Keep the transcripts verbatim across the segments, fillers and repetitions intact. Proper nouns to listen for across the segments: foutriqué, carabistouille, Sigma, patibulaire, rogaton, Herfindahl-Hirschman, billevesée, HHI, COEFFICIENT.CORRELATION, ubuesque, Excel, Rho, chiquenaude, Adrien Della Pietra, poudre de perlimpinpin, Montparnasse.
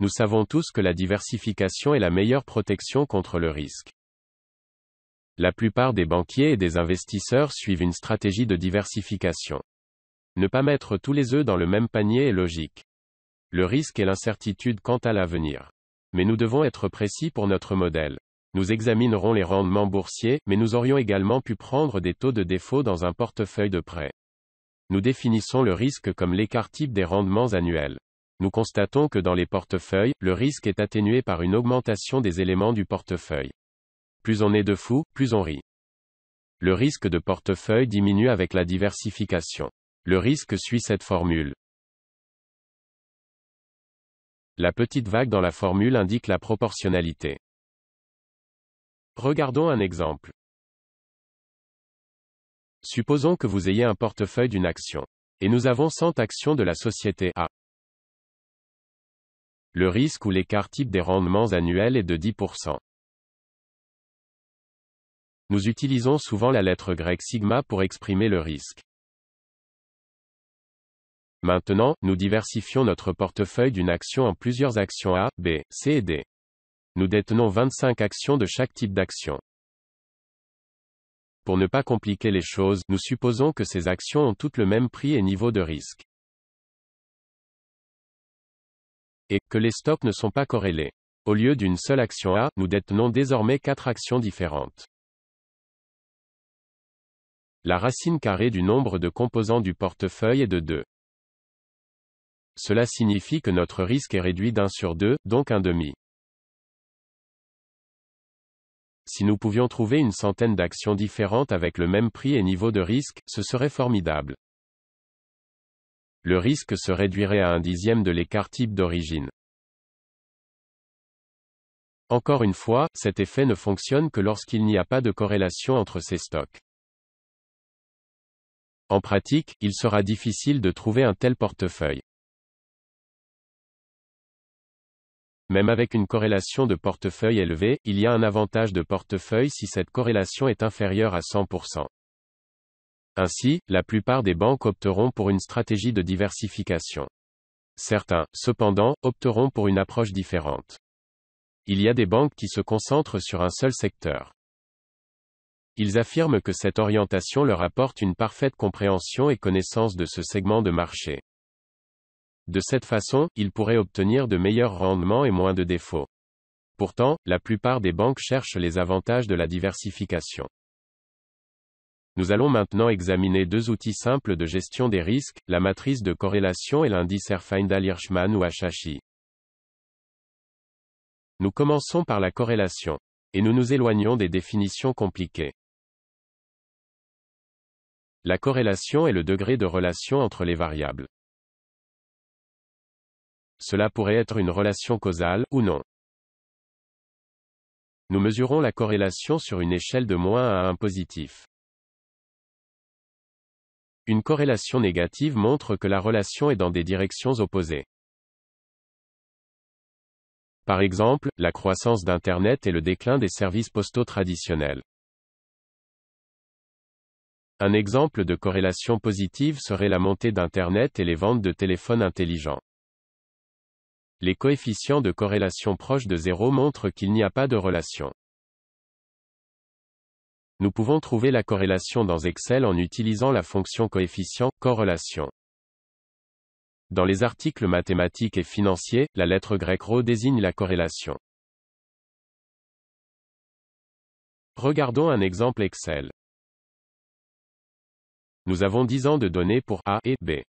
Nous savons tous que la diversification est la meilleure protection contre le risque. La plupart des banquiers et des investisseurs suivent une stratégie de diversification. Ne pas mettre tous les œufs dans le même panier est logique. Le risque et l'incertitude quant à l'avenir. Mais nous devons être précis pour notre modèle. Nous examinerons les rendements boursiers, mais nous aurions également pu prendre des taux de défaut dans un portefeuille de prêt. Nous définissons le risque comme l'écart type des rendements annuels. Nous constatons que dans les portefeuilles, le risque est atténué par une augmentation des éléments du portefeuille. Plus on est de fous, plus on rit. Le risque de portefeuille diminue avec la diversification. Le risque suit cette formule. La petite vague dans la formule indique la proportionnalité. Regardons un exemple. Supposons que vous ayez un portefeuille d'une action. Et nous avons cent actions de la société A. Le risque ou l'écart type des rendements annuels est de dix pour cent. Nous utilisons souvent la lettre grecque sigma pour exprimer le risque. Maintenant, nous diversifions notre portefeuille d'une action en plusieurs actions A, B, C et D. Nous détenons vingt-cinq actions de chaque type d'action. Pour ne pas compliquer les choses, nous supposons que ces actions ont toutes le même prix et niveau de risque. Et que les stocks ne sont pas corrélés. Au lieu d'une seule action A, nous détenons désormais quatre actions différentes. La racine carrée du nombre de composants du portefeuille est de deux. Cela signifie que notre risque est réduit d'un sur deux, donc un demi. Si nous pouvions trouver une centaine d'actions différentes avec le même prix et niveau de risque, ce serait formidable. Le risque se réduirait à un dixième de l'écart type d'origine. Encore une fois, cet effet ne fonctionne que lorsqu'il n'y a pas de corrélation entre ces stocks. En pratique, il sera difficile de trouver un tel portefeuille. Même avec une corrélation de portefeuille élevée, il y a un avantage de portefeuille si cette corrélation est inférieure à cent pour cent. Ainsi, la plupart des banques opteront pour une stratégie de diversification. Certains, cependant, opteront pour une approche différente. Il y a des banques qui se concentrent sur un seul secteur. Ils affirment que cette orientation leur apporte une parfaite compréhension et connaissance de ce segment de marché. De cette façon, ils pourraient obtenir de meilleurs rendements et moins de défauts. Pourtant, la plupart des banques cherchent les avantages de la diversification. Nous allons maintenant examiner deux outils simples de gestion des risques, la matrice de corrélation et l'indice Herfindahl-Hirschman ou H H I. Nous commençons par la corrélation. Et nous nous éloignons des définitions compliquées. La corrélation est le degré de relation entre les variables. Cela pourrait être une relation causale, ou non. Nous mesurons la corrélation sur une échelle de moins à un positif. Une corrélation négative montre que la relation est dans des directions opposées. Par exemple, la croissance d'Internet et le déclin des services postaux traditionnels. Un exemple de corrélation positive serait la montée d'Internet et les ventes de téléphones intelligents. Les coefficients de corrélation proches de zéro montrent qu'il n'y a pas de relation. Nous pouvons trouver la corrélation dans Excel en utilisant la fonction coefficient point corrélation. Dans les articles mathématiques et financiers, la lettre grecque ρ désigne la corrélation. Regardons un exemple Excel. Nous avons dix ans de données pour A et B.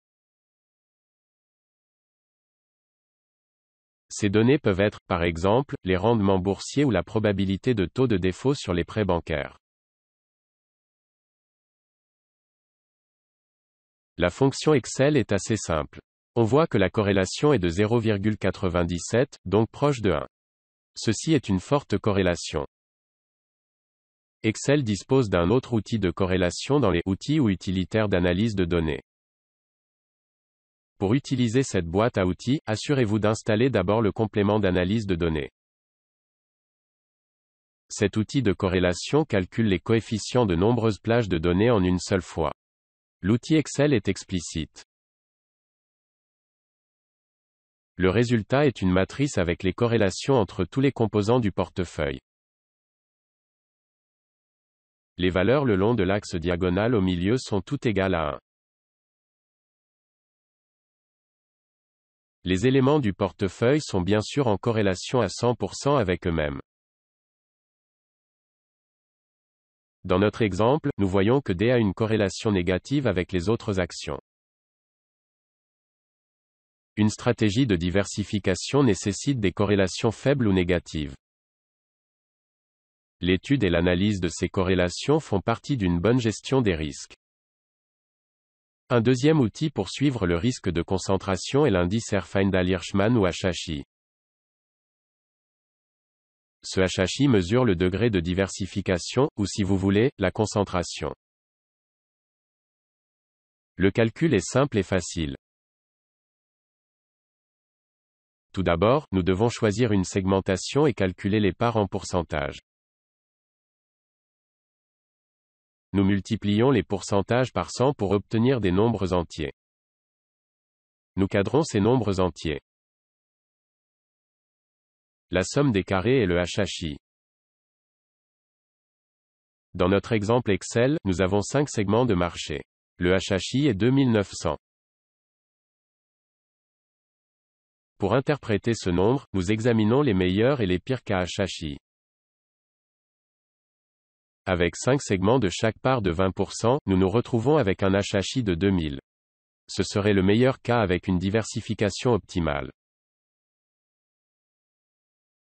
Ces données peuvent être, par exemple, les rendements boursiers ou la probabilité de taux de défaut sur les prêts bancaires. La fonction Excel est assez simple. On voit que la corrélation est de zéro virgule quatre-vingt-dix-sept, donc proche de un. Ceci est une forte corrélation. Excel dispose d'un autre outil de corrélation dans les outils ou utilitaires d'analyse de données. Pour utiliser cette boîte à outils, assurez-vous d'installer d'abord le complément d'analyse de données. Cet outil de corrélation calcule les coefficients de nombreuses plages de données en une seule fois. L'outil Excel est explicite. Le résultat est une matrice avec les corrélations entre tous les composants du portefeuille. Les valeurs le long de l'axe diagonal au milieu sont toutes égales à un. Les éléments du portefeuille sont bien sûr en corrélation à cent pour cent avec eux-mêmes. Dans notre exemple, nous voyons que D a une corrélation négative avec les autres actions. Une stratégie de diversification nécessite des corrélations faibles ou négatives. L'étude et l'analyse de ces corrélations font partie d'une bonne gestion des risques. Un deuxième outil pour suivre le risque de concentration est l'indice Herfindahl-Hirschman ou H H I. Ce H H I mesure le degré de diversification, ou si vous voulez, la concentration. Le calcul est simple et facile. Tout d'abord, nous devons choisir une segmentation et calculer les parts en pourcentage. Nous multiplions les pourcentages par cent pour obtenir des nombres entiers. Nous cadrons ces nombres entiers. La somme des carrés est le H H I. Dans notre exemple Excel, nous avons cinq segments de marché. Le H H I est deux mille neuf cents. Pour interpréter ce nombre, nous examinons les meilleurs et les pires cas H H I. Avec cinq segments de chaque part de vingt pour cent, nous nous retrouvons avec un H H I de deux mille. Ce serait le meilleur cas avec une diversification optimale.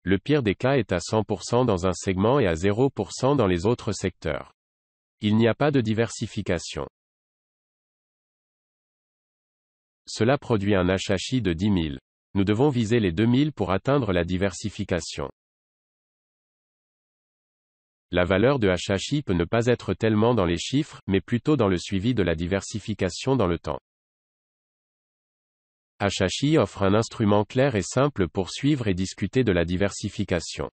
Le pire des cas est à cent pour cent dans un segment et à zéro pour cent dans les autres secteurs. Il n'y a pas de diversification. Cela produit un H H I de dix mille. Nous devons viser les deux mille pour atteindre la diversification. La valeur de H H I peut ne pas être tellement dans les chiffres, mais plutôt dans le suivi de la diversification dans le temps. H H I offre un instrument clair et simple pour suivre et discuter de la diversification.